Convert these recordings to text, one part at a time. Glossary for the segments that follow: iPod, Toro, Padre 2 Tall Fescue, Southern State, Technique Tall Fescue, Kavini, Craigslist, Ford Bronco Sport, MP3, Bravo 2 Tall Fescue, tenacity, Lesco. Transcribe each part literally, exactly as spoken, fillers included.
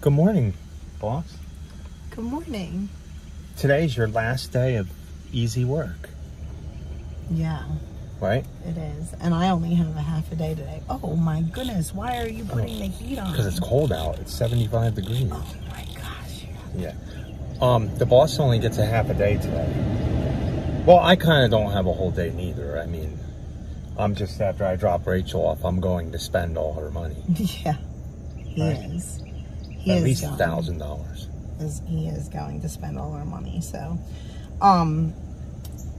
Good morning, boss. Good morning. Today's your last day of easy work. Yeah. Right? It is. And I only have a half a day today. Oh my goodness, why are you putting oh, the heat on? Because it's cold out. It's seventy-five degrees. Oh my gosh. Yeah. Um, the boss only gets a half a day today. Well, I kind of don't have a whole day neither. I mean, I'm just, after I drop Rachel off, I'm going to spend all her money. Yeah. He right? is. He At is least a thousand dollars. Is, he is going to spend all her money, so. Um,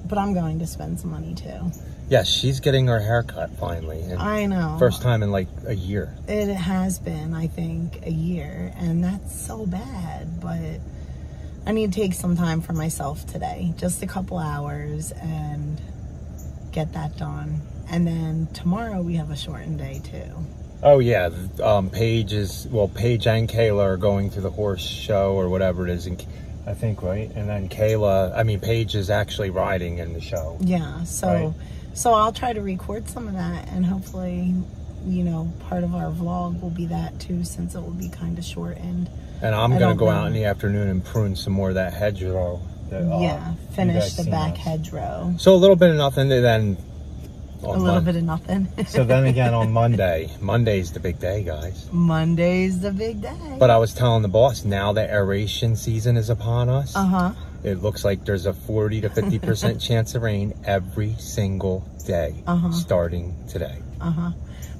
but I'm going to spend some money too. Yes, she's getting her hair cut finally. I know. First time in like a year. It has been, I think, a year. And that's so bad. But I need to take some time for myself today. Just a couple hours and get that done. And then tomorrow we have a shortened day too. Oh yeah, um, Paige is, well, Paige and Kayla are going to the horse show or whatever it is. In, I think, right? And then Kayla, I mean, Paige is actually riding in the show. Yeah, so... Right? So I'll try to record some of that, and hopefully, you know, part of our vlog will be that too, since it will be kind of shortened. And I'm going to go know. out in the afternoon and prune some more of that hedgerow. That, yeah, uh, finish the back us. hedgerow. So a little bit of nothing, and then... A little Monday. bit of nothing. So then again on Monday, Monday's the big day, guys. Monday's the big day. But I was telling the boss, now that aeration season is upon us. Uh-huh. It looks like there's a forty to fifty percent chance of rain every single day, uh-huh. starting today. Uh-huh.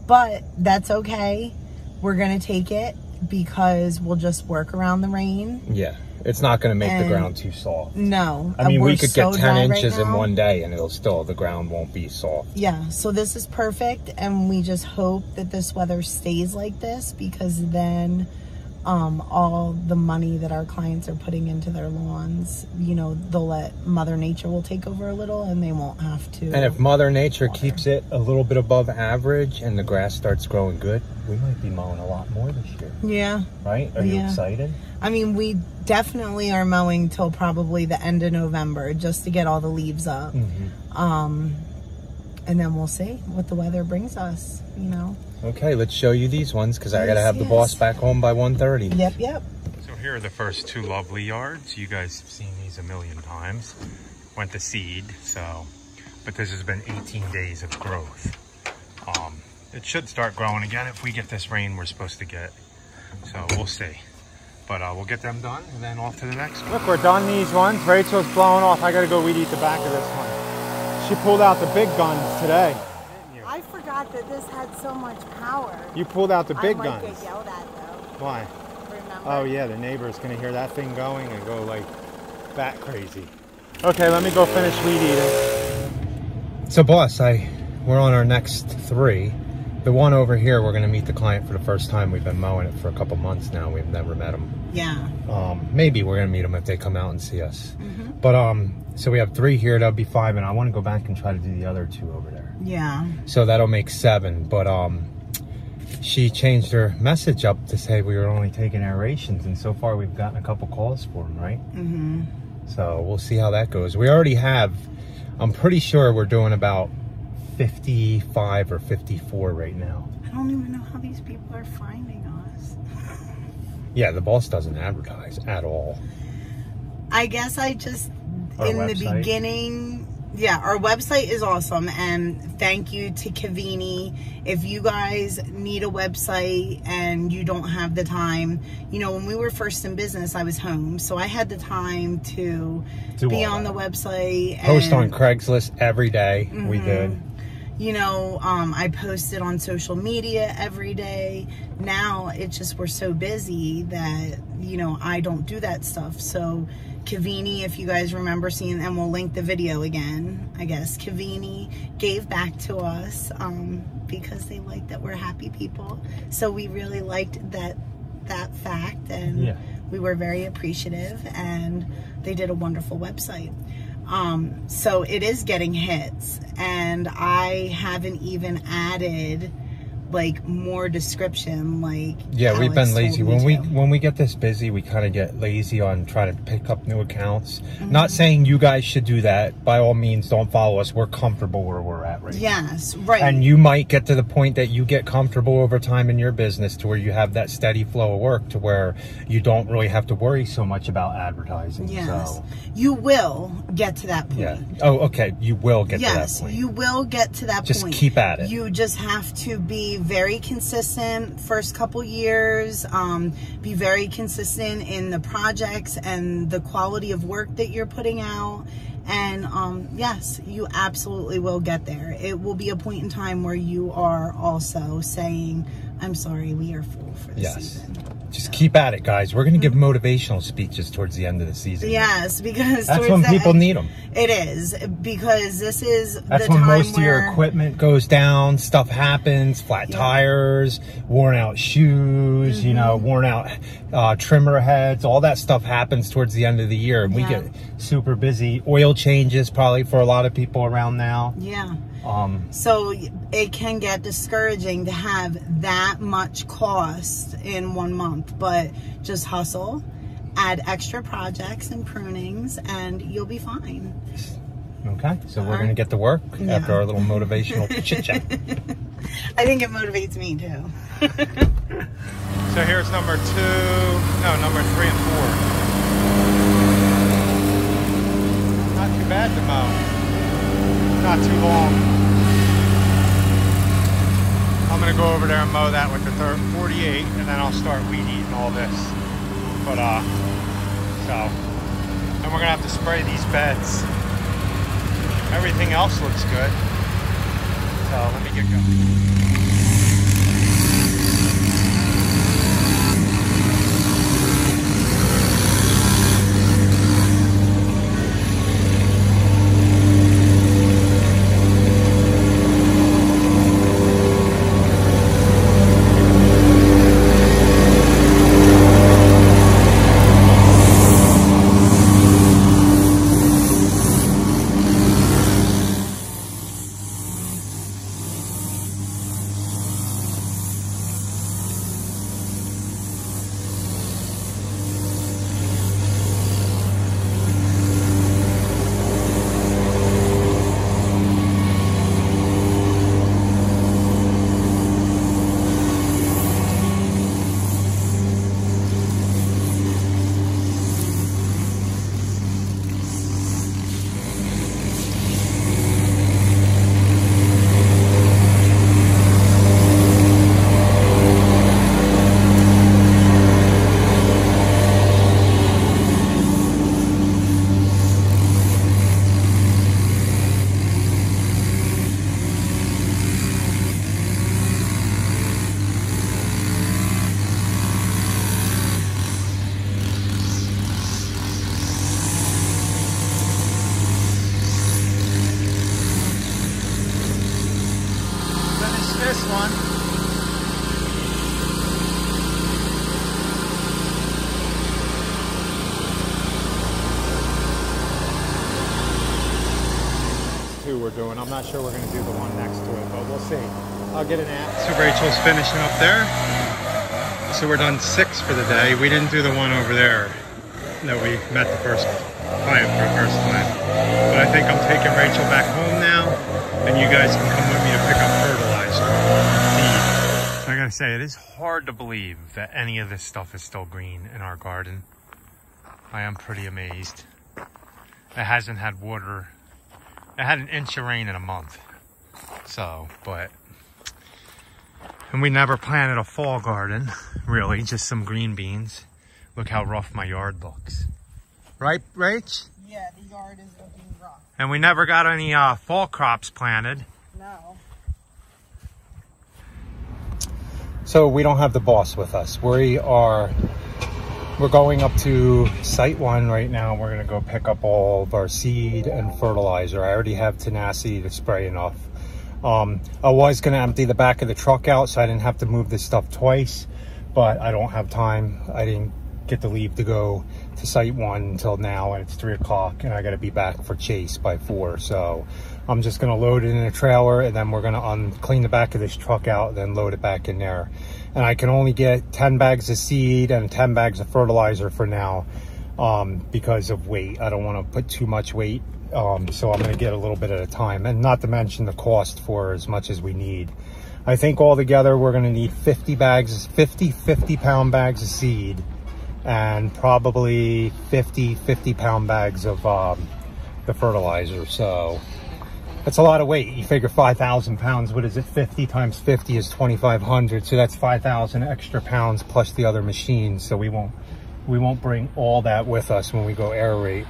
But that's okay. We're going to take it because we'll just work around the rain. Yeah. It's not going to make and the ground too soft. No. I mean, we could so get ten inches right in one day and it'll still, the ground won't be soft. Yeah. So this is perfect. And we just hope that this weather stays like this, because then... Um, all the money that our clients are putting into their lawns, you know, they'll let Mother Nature will take over a little, and they won't have to. And if Mother Nature water. keeps it a little bit above average and the grass starts growing good, we might be mowing a lot more this year. Yeah. Right? Are you yeah. excited? I mean, we definitely are mowing till probably the end of November just to get all the leaves up. Mm-hmm. Um, and then we'll see what the weather brings us, you know. Okay, let's show you these ones, because I yes, gotta have yes. the boss back home by one thirty. Yep, yep. So here are the first two lovely yards. You guys have seen these a million times. Went to seed, so, but this has been eighteen days of growth. Um, it should start growing again if we get this rain we're supposed to get. So we'll see. But uh, we'll get them done and then off to the next one. Look, we're done these ones. Rachel's blowing off. I gotta go weed eat the back of this one. She pulled out the big guns today. I forgot that this had so much power. You pulled out the big guns. I might guns. get yelled at though. Why? Remember. Oh yeah, the neighbor's gonna hear that thing going and go like bat crazy. Okay, let me go finish weed eating. So boss, I we're on our next three. The one over here, we're gonna meet the client for the first time. We've been mowing it for a couple months now. We've never met him. Yeah. Um, maybe we're gonna meet him if they come out and see us. Mm-hmm. But um, so we have three here. That'll be five, and I want to go back and try to do the other two over there. Yeah. So that'll make seven, but um, she changed her message up to say we were only taking aerations, and so far we've gotten a couple calls for them, right? Mm-hmm. So we'll see how that goes. We already have, I'm pretty sure we're doing about fifty-five or fifty-four right now. I don't even know how these people are finding us. Yeah, the boss doesn't advertise at all. I guess I just, our in website. the beginning... Yeah, our website is awesome, and thank you to Kavini. If you guys need a website and you don't have the time, you know, when we were first in business, I was home, so I had the time to Do be on that. the website. Post and, on Craigslist every day, mm-hmm. we did. You know, um, I posted on social media every day. Now, it's just we're so busy that, you know, I don't do that stuff. So, Kavini, if you guys remember seeing, and we'll link the video again, I guess. Kavini gave back to us um, because they like that we're happy people. So, we really liked that, that fact, and yeah. we were very appreciative, and they did a wonderful website. Um, so it is getting hits, and I haven't even added like more description, like yeah, Alex we've been lazy. When we when we get this busy, we kind of get lazy on trying to pick up new accounts. Mm-hmm. Not saying you guys should do that. By all means, don't follow us. We're comfortable where we're at right yes, now. Right. And you might get to the point that you get comfortable over time in your business to where you have that steady flow of work to where you don't really have to worry so much about advertising. Yes. So. You will get to that point. Yeah. Oh, okay. You will get yes, to that point. Yes, you will get to that just point. Just keep at it. You just have to be very consistent first couple years, um, be very consistent in the projects and the quality of work that you're putting out. And um, yes, you absolutely will get there. It will be a point in time where you are also saying, I'm sorry, we are full for the yes. season. Just so. Keep at it, guys. We're going to mm-hmm. give motivational speeches towards the end of the season. Yes, because that's when people end, need them. It is, because this is that's the when time most where, of your equipment goes down, stuff happens, flat yeah. tires, worn out shoes, mm-hmm. you know, worn out uh, trimmer heads, all that stuff happens towards the end of the year. And we yeah. get super busy. Oil changes probably for a lot of people around now. Yeah. Um, so it can get discouraging to have that much cost in one month, but just hustle, add extra projects and prunings, and you'll be fine. Okay, so we're uh, gonna get to work yeah. after our little motivational chit chat. I think it motivates me too. So here's number two, no, number three and four. Not too bad to mow. Not too long. I'm gonna go over there and mow that with the forty-eight, and then I'll start weed eating all this. But uh, so, and we're gonna have to spray these beds. Everything else looks good. So let me get going. Doing. I'm not sure we're going to do the one next to it, but we'll see. I'll get an app. So Rachel's finishing up there. So we're done six for the day. We didn't do the one over there that we met the first client for the first time. But I think I'm taking Rachel back home now, and you guys can come with me to pick up fertilizer. Indeed. I gotta say, it is hard to believe that any of this stuff is still green in our garden. I am pretty amazed. It hasn't had water. I had an inch of rain in a month, so, but, and we never planted a fall garden, really, just some green beans. Look how rough my yard looks. Right, Rach? Yeah, the yard is looking rough. And we never got any uh, fall crops planted. No. So we don't have the boss with us. We are, we're going up to site one right now. We're gonna go pick up all of our seed and fertilizer. I already have tenacity to spray enough. Um, I was gonna empty the back of the truck out so I didn't have to move this stuff twice, but I don't have time. I didn't get to leave to go to site one until now, and it's three o'clock and I gotta be back for Chase by four. So I'm just gonna load it in a trailer, and then we're gonna un clean the back of this truck out, then load it back in there. And I can only get ten bags of seed and ten bags of fertilizer for now, um, because of weight. I don't wanna put too much weight, um, so I'm gonna get a little bit at a time, and not to mention the cost for as much as we need. I think altogether we're gonna need fifty bags, fifty, fifty pound bags of seed, and probably fifty, fifty pound bags of um, the fertilizer. So that's a lot of weight. You figure five thousand pounds, what is it? fifty times fifty is twenty-five hundred. So that's five thousand extra pounds plus the other machines. So we won't, we won't bring all that with us when we go aerate.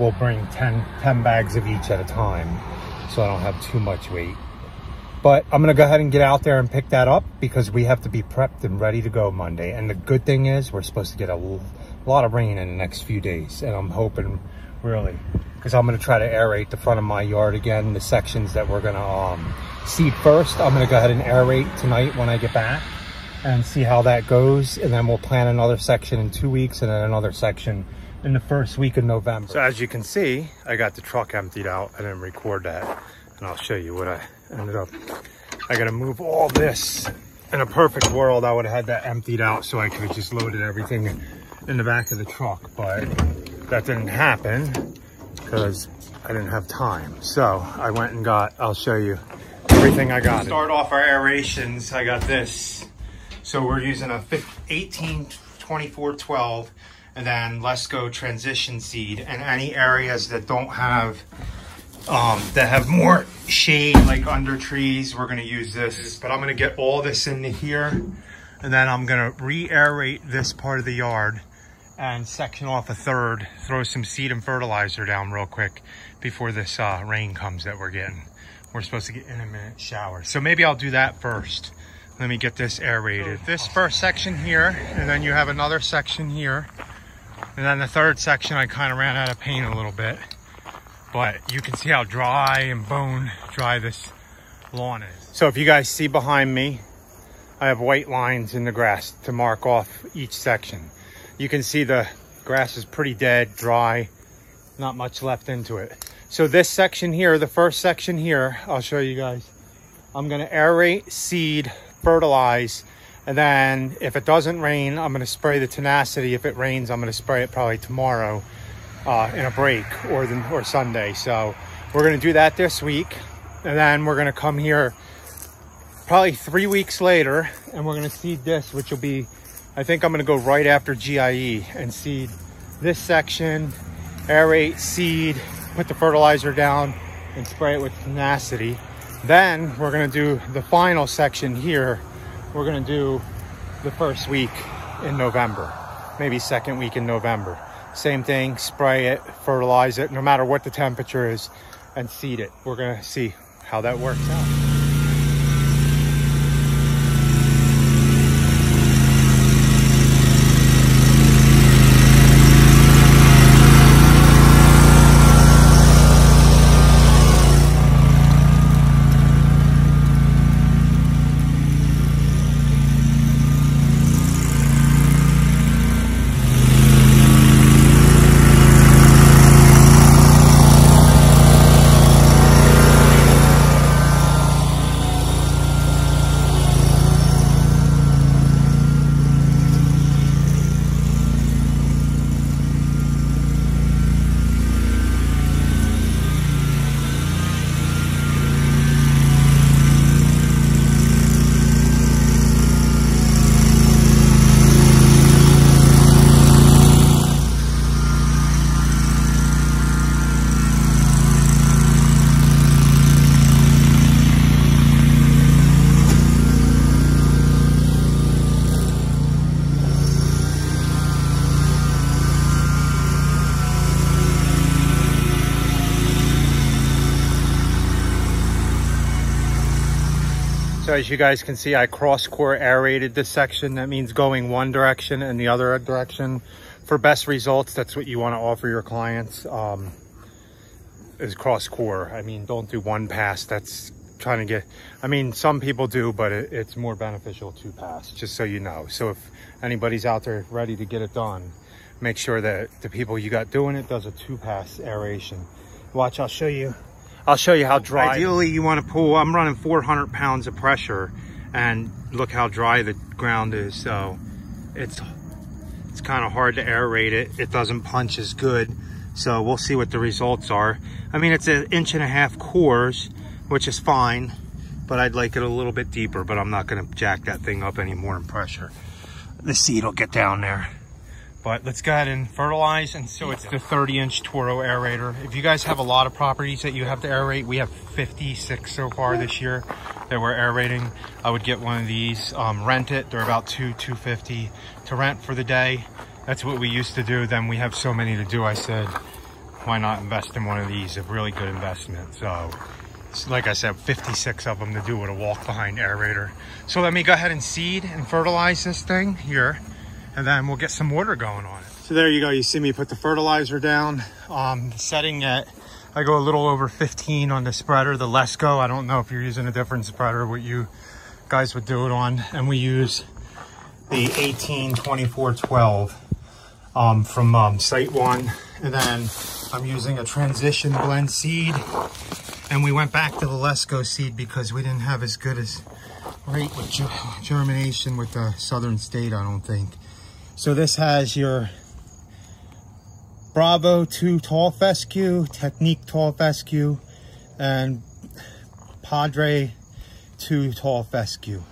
We'll bring ten, ten bags of each at a time, so I don't have too much weight. But I'm gonna go ahead and get out there and pick that up, because we have to be prepped and ready to go Monday. And the good thing is we're supposed to get a lot of rain in the next few days. And I'm hoping, really, because I'm gonna try to aerate the front of my yard again, the sections that we're gonna um, seed first. I'm gonna go ahead and aerate tonight when I get back and see how that goes. And then we'll plant another section in two weeks and then another section in the first week of November. So as you can see, I got the truck emptied out. I didn't record that. And I'll show you what I ended up. I gotta move all this. In a perfect world, I would have had that emptied out so I could have just loaded everything in the back of the truck, but that didn't happen because I didn't have time. So I went and got, I'll show you everything I got. Start off our aerations, I got this. So we're using a eighteen, twenty-four, twelve, and then Lesco transition seed, and any areas that don't have um that have more shade, like under trees, we're going to use this. But I'm going to get all this into here, and then I'm going to re-aerate this part of the yard and section off a third, throw some seed and fertilizer down real quick before this uh rain comes that we're getting. We're supposed to get intermittent showers, so maybe I'll do that first. Let me get this aerated, this first section here, and then you have another section here, and then the third section. I kind of ran out of paint a little bit, but you can see how dry and bone dry this lawn is. So if you guys see behind me, I have white lines in the grass to mark off each section. You can see the grass is pretty dead, dry, not much left into it. So this section here, the first section here, I'll show you guys. I'm gonna aerate, seed, fertilize, and then if it doesn't rain, I'm gonna spray the tenacity. If it rains, I'm gonna spray it probably tomorrow. Uh, in a break or the, or Sunday. So we're gonna do that this week, and then we're gonna come here probably three weeks later, and we're gonna seed this, which will be, I think I'm gonna go right after G I E and seed this section, aerate, seed, put the fertilizer down, and spray it with tenacity. Then we're gonna do the final section here. We're gonna do the first week in November, maybe second week in November. Same thing, spray it, fertilize it, no matter what the temperature is, and seed it. We're gonna see how that works out. So as you guys can see, I cross-core aerated this section. That means going one direction and the other direction. For best results, that's what you want to offer your clients, um, is cross-core. I mean, don't do one pass. That's trying to get, I mean, some people do, but it, it's more beneficial to pass, just so you know. So if anybody's out there ready to get it done, make sure that the people you got doing it does a two-pass aeration. Watch, I'll show you. I'll show you how dry. Ideally, you want to pull, I'm running four hundred pounds of pressure, and look how dry the ground is. So it's, it's kind of hard to aerate it. It doesn't punch as good. So we'll see what the results are. I mean, it's an inch and a half cores, which is fine, but I'd like it a little bit deeper, but I'm not going to jack that thing up anymore in pressure. The seed will get down there. But let's go ahead and fertilize. And so it's the thirty inch Toro aerator. If you guys have a lot of properties that you have to aerate, we have fifty-six so far this year that we're aerating. I would get one of these, um, rent it. They're about two, two fifty to rent for the day. That's what we used to do. Then we have so many to do. I said, why not invest in one of these? A really good investment. So like I said, fifty-six of them to do with a walk behind aerator. So let me go ahead and seed and fertilize this thing here, and then we'll get some water going on it. So there you go. You see me put the fertilizer down. Um, setting at, I go a little over fifteen on the spreader, the Lesco. I don't know if you're using a different spreader, what you guys would do it on. And we use the eighteen twenty-four twelve um, from um, Site One. And then I'm using a transition blend seed. And we went back to the Lesco seed because we didn't have as good as rate with germination with the Southern State, I don't think. So this has your Bravo two Tall Fescue, Technique Tall Fescue, and Padre two Tall Fescue.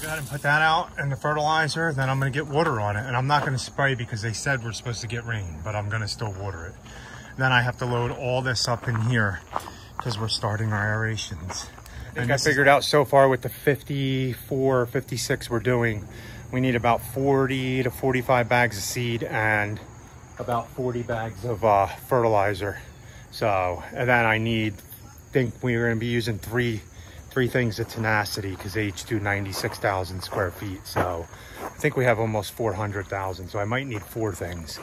Go ahead and put that out and the fertilizer, then I'm going to get water on it. And I'm not going to spray because they said we're supposed to get rain, but I'm going to still water it. Then I have to load all this up in here because we're starting our aerations. I think I figured out so far with the fifty-four, fifty-six we're doing, we need about forty to forty-five bags of seed and about forty bags of uh, fertilizer. So, and then I need, think we're going to be using three three things of tenacity because they each do ninety-six thousand square feet. So I think we have almost four hundred thousand. So I might need four things,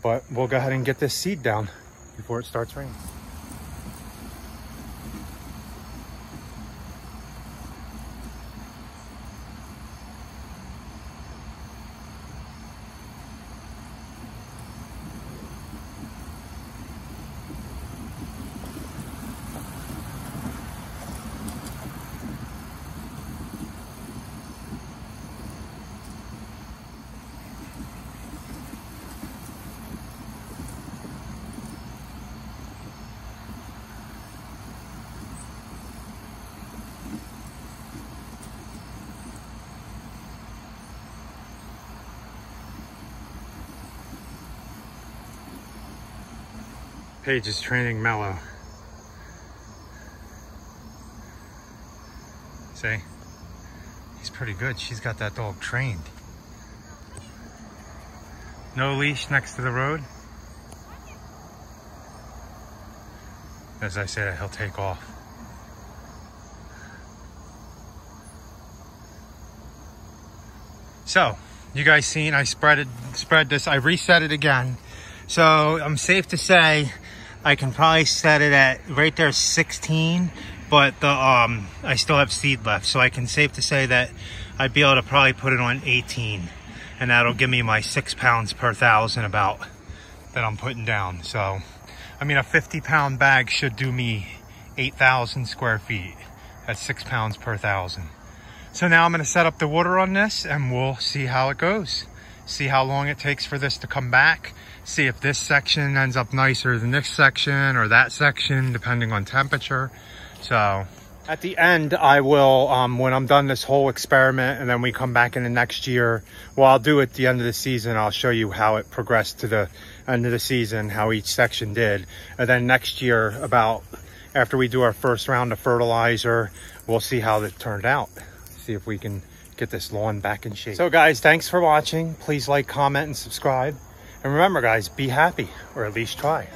but we'll go ahead and get this seed down before it starts raining. Paige is training Mellow. See? He's pretty good. She's got that dog trained. No leash next to the road. As I said, he'll take off. So, you guys seen, I spread it, spread this, I reset it again. So I'm safe to say, I can probably set it at right there sixteen, but the um I still have seed left, so I can safe to say that I'd be able to probably put it on eighteen, and that'll give me my six pounds per thousand about that I'm putting down. So I mean, a fifty pound bag should do me eight thousand square feet at six pounds per thousand. So now I'm going to set up the water on this and we'll see how it goes, see how long it takes for this to come back, see if this section ends up nicer than this section or that section, depending on temperature. So at the end, I will, um, when I'm done this whole experiment and then we come back in the next year, well, I'll do at the end of the season, I'll show you how it progressed to the end of the season, how each section did. And then next year, about after we do our first round of fertilizer, we'll see how it turned out. See if we can get this lawn back in shape. So guys, thanks for watching. Please like, comment, and subscribe. And remember guys, be happy, or at least try.